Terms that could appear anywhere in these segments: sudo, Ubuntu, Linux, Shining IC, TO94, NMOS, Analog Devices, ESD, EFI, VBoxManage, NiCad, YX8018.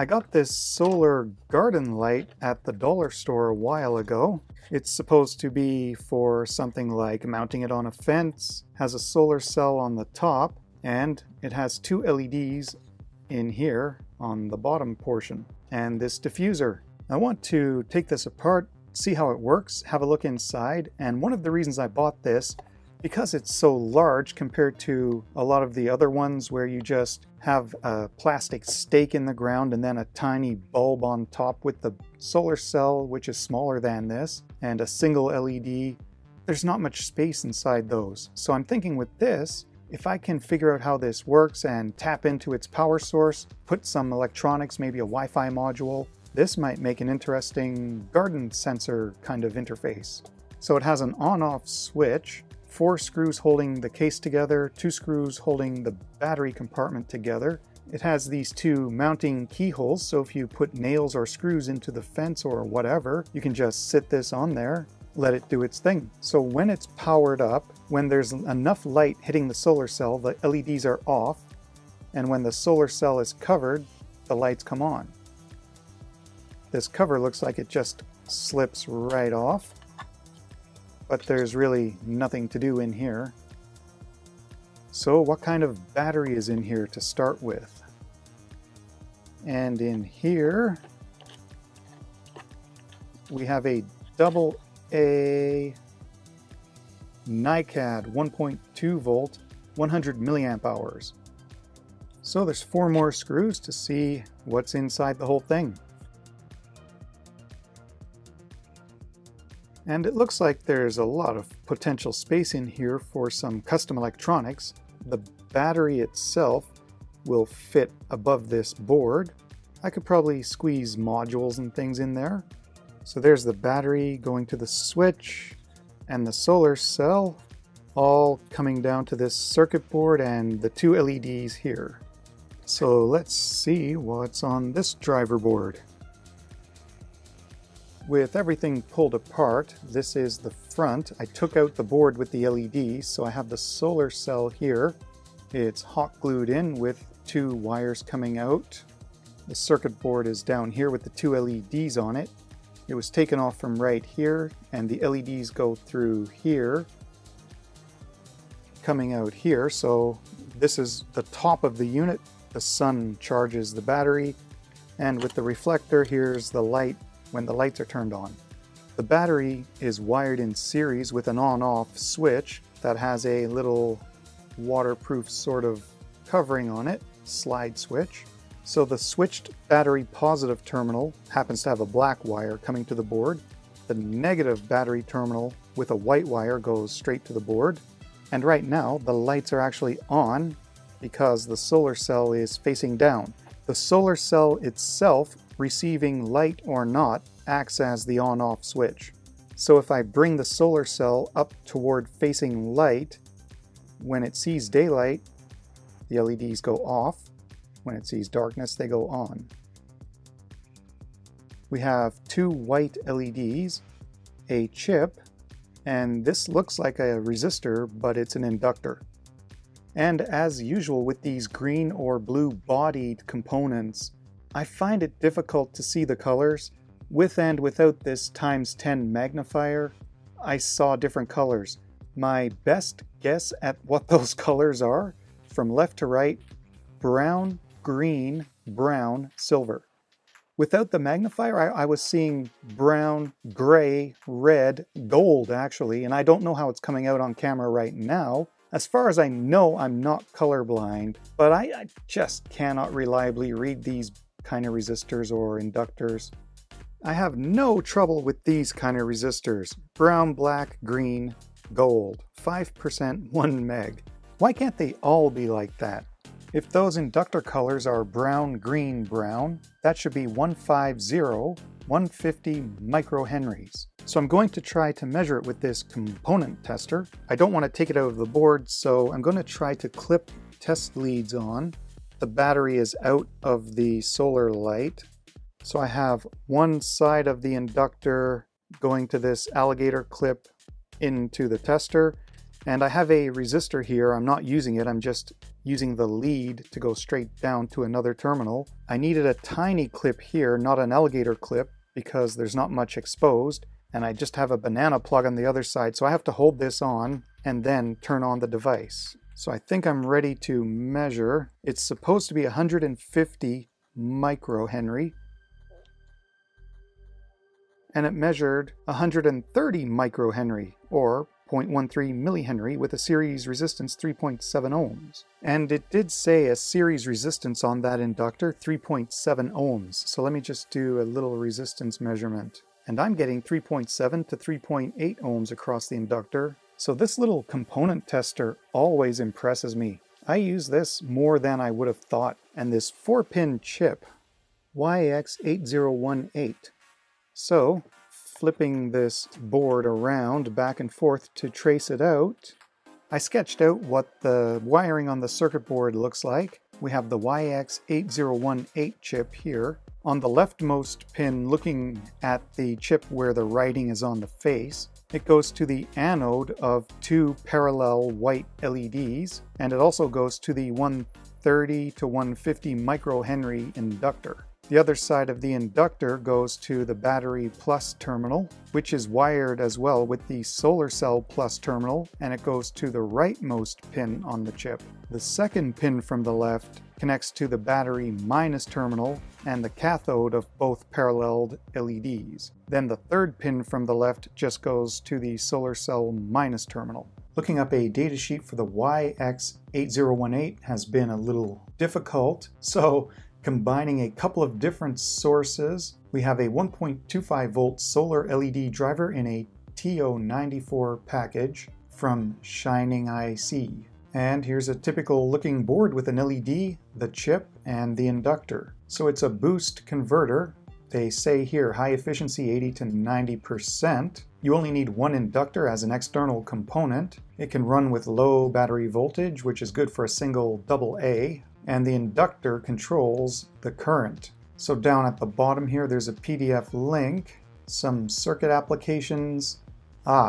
I got this solar garden light at the dollar store a while ago. It's supposed to be for something like mounting it on a fence, has a solar cell on the top, and it has two LEDs in here on the bottom portion, and this diffuser. I want to take this apart, see how it works, have a look inside, and one of the reasons I bought this, because it's so large compared to a lot of the other ones where you just have a plastic stake in the ground and then a tiny bulb on top with the solar cell, which is smaller than this, and a single LED. There's not much space inside those. So I'm thinking with this, if I can figure out how this works and tap into its power source, put some electronics, maybe a Wi-Fi module, this might make an interesting garden sensor kind of interface. So it has an on-off switch, 4 screws holding the case together, 2 screws holding the battery compartment together. It has these 2 mounting keyholes, so if you put nails or screws into the fence or whatever, you can just sit this on there, let it do its thing. So when it's powered up, when there's enough light hitting the solar cell, the LEDs are off, and when the solar cell is covered, the lights come on. This cover looks like it just slips right off, but there's really nothing to do in here. So what kind of battery is in here to start with? And in here, we have a AA NiCad 1.2 volt, 100 milliamp hours. So there's 4 more screws to see what's inside the whole thing. And it looks like there's a lot of potential space in here for some custom electronics. The battery itself will fit above this board. I could probably squeeze modules and things in there. So there's the battery going to the switch and the solar cell, all coming down to this circuit board and the 2 LEDs here. So let's see what's on this driver board. With everything pulled apart, this is the front. I took out the board with the LED, so I have the solar cell here. It's hot glued in with 2 wires coming out. The circuit board is down here with the 2 LEDs on it. It was taken off from right here, and the LEDs go through here, coming out here. So this is the top of the unit. The sun charges the battery, and with the reflector, here's the light when the lights are turned on. The battery is wired in series with an on-off switch that has a little waterproof sort of covering on it, slide switch. So the switched battery positive terminal happens to have a black wire coming to the board. The negative battery terminal with a white wire goes straight to the board. And right now the lights are actually on because the solar cell is facing down. The solar cell itself, receiving light or not, acts as the on-off switch. So if I bring the solar cell up toward facing light, when it sees daylight, the LEDs go off. When it sees darkness, they go on. We have 2 white LEDs, a chip, and this looks like a resistor, but it's an inductor. And as usual with these green or blue bodied components, I find it difficult to see the colors. With and without this ×10 magnifier, I saw different colors. My best guess at what those colors are, from left to right, brown, green, brown, silver. Without the magnifier, I was seeing brown, gray, red, gold actually, and I don't know how it's coming out on camera right now. As far as I know, I'm not colorblind, but I just cannot reliably read these kind of resistors or inductors. I have no trouble with these kind of resistors. Brown, black, green, gold, 5%, 1 meg. Why can't they all be like that? If those inductor colors are brown, green, brown, that should be 150, 150 microhenries. So I'm going to try to measure it with this component tester. I don't want to take it out of the board, so I'm going to try to clip test leads on. The battery is out of the solar light. So I have one side of the inductor going to this alligator clip into the tester. And I have a resistor here. I'm not using it. I'm just using the lead to go straight down to another terminal. I needed a tiny clip here, not an alligator clip, because there's not much exposed, and I just have a banana plug on the other side, so I have to hold this on and then turn on the device. So I think I'm ready to measure. It's supposed to be 150 microhenry, and it measured 130 microhenry, or 0.13 millihenry with a series resistance 3.7 ohms. And it did say a series resistance on that inductor, 3.7 ohms. So let me just do a little resistance measurement. And I'm getting 3.7 to 3.8 ohms across the inductor. So this little component tester always impresses me. I use this more than I would have thought. And this 4-pin chip, YX8018. So, flipping this board around back and forth to trace it out, I sketched out what the wiring on the circuit board looks like. We have the YX8018 chip here. On the leftmost pin, looking at the chip where the writing is on the face, it goes to the anode of 2 parallel white LEDs, and it also goes to the 130 to 150 microhenry inductor. The other side of the inductor goes to the battery plus terminal, which is wired as well with the solar cell plus terminal, and it goes to the rightmost pin on the chip. The second pin from the left connects to the battery minus terminal and the cathode of both paralleled LEDs. Then the third pin from the left just goes to the solar cell minus terminal. Looking up a datasheet for the YX8018 has been a little difficult, so combining a couple of different sources, we have a 1.25 volt solar LED driver in a TO94 package from Shining IC. And here's a typical looking board with an LED, the chip, and the inductor. So it's a boost converter. They say here high efficiency 80 to 90%. You only need one inductor as an external component. It can run with low battery voltage, which is good for a single AA. And the inductor controls the current. So down at the bottom here, there's a PDF link, some circuit applications.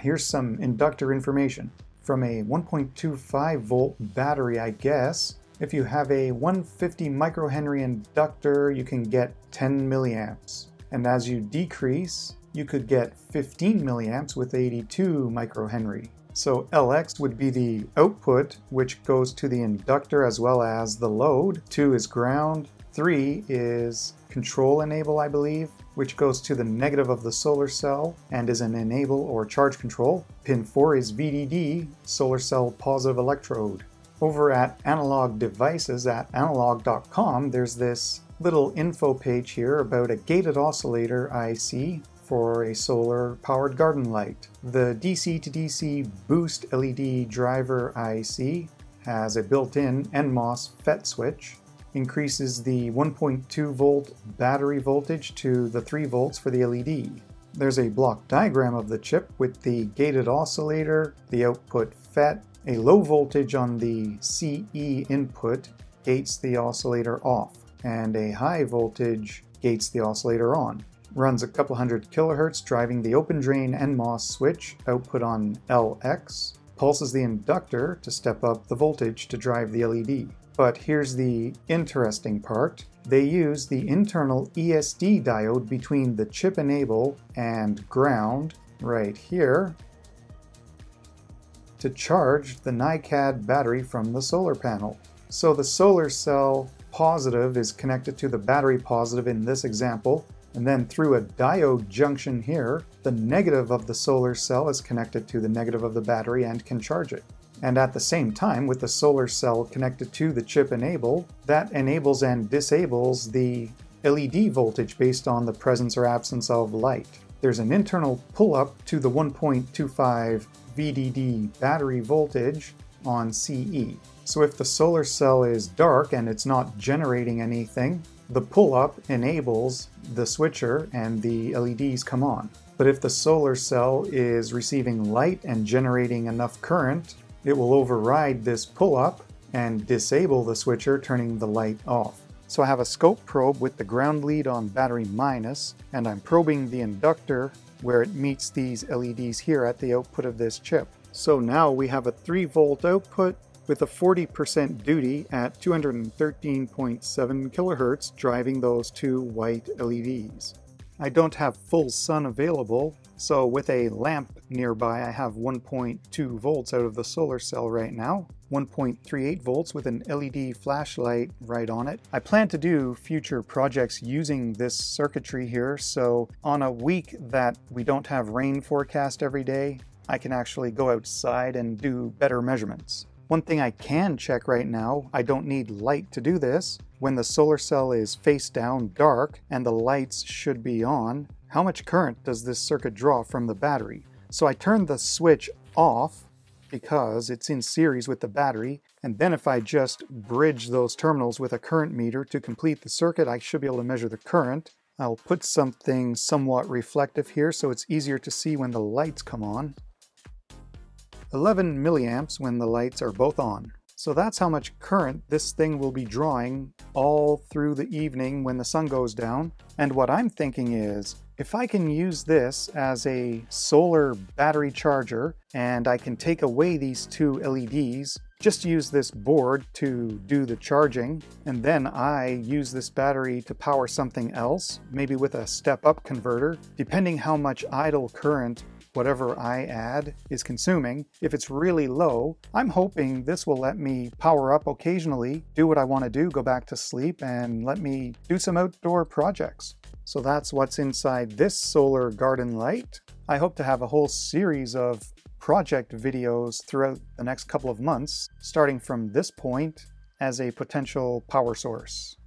Here's some inductor information. From a 1.25 volt battery, I guess. If you have a 150 microhenry inductor, you can get 10 milliamps. And as you decrease, you could get 15 milliamps with 82 microhenry. So LX would be the output, which goes to the inductor as well as the load. 2 is ground, 3 is control enable, I believe, which goes to the negative of the solar cell and is an enable or charge control. Pin 4 is VDD, solar cell positive electrode. Over at Analog Devices at analog.com, there's this little info page here about a gated oscillator IC for a solar powered garden light. The DC to DC boost LED driver IC has a built-in NMOS FET switch, increases the 1.2 volt battery voltage to the 3 volts for the LED. There's a block diagram of the chip with the gated oscillator, the output FET, a low voltage on the CE input gates the oscillator off, and a high voltage gates the oscillator on. Runs a couple hundred kilohertz, driving the open drain NMOS switch output on LX, pulses the inductor to step up the voltage to drive the LED. But here's the interesting part. They use the internal ESD diode between the chip enable and ground right here to charge the NiCad battery from the solar panel. So the solar cell positive is connected to the battery positive in this example, and then through a diode junction here, the negative of the solar cell is connected to the negative of the battery and can charge it. And at the same time, with the solar cell connected to the chip enable, that enables and disables the LED voltage based on the presence or absence of light. There's an internal pull-up to the 1.25 VDD battery voltage on CE. So if the solar cell is dark and it's not generating anything, the pull-up enables the switcher and the LEDs come on. But if the solar cell is receiving light and generating enough current, it will override this pull-up and disable the switcher, turning the light off. So I have a scope probe with the ground lead on battery minus, and I'm probing the inductor where it meets these LEDs here at the output of this chip. So now we have a 3 volt output with a 40% duty at 213.7 kHz driving those two white LEDs. I don't have full sun available, so with a lamp nearby I have 1.2 volts out of the solar cell right now, 1.38 volts with an LED flashlight right on it. I plan to do future projects using this circuitry here, so on a week that we don't have rain forecast every day, I can actually go outside and do better measurements. One thing I can check right now, I don't need light to do this. When the solar cell is face down dark and the lights should be on, how much current does this circuit draw from the battery? So I turn the switch off because it's in series with the battery, and then if I just bridge those terminals with a current meter to complete the circuit, I should be able to measure the current. I'll put something somewhat reflective here so it's easier to see when the lights come on. 11 milliamps when the lights are both on. So that's how much current this thing will be drawing all through the evening when the sun goes down. And what I'm thinking is, if I can use this as a solar battery charger and I can take away these two LEDs, just use this board to do the charging, and then I use this battery to power something else, maybe with a step-up converter, depending how much idle current whatever I add is consuming. If it's really low, I'm hoping this will let me power up occasionally, do what I want to do, go back to sleep, and let me do some outdoor projects. So that's what's inside this solar garden light. I hope to have a whole series of project videos throughout the next couple of months, starting from this point as a potential power source.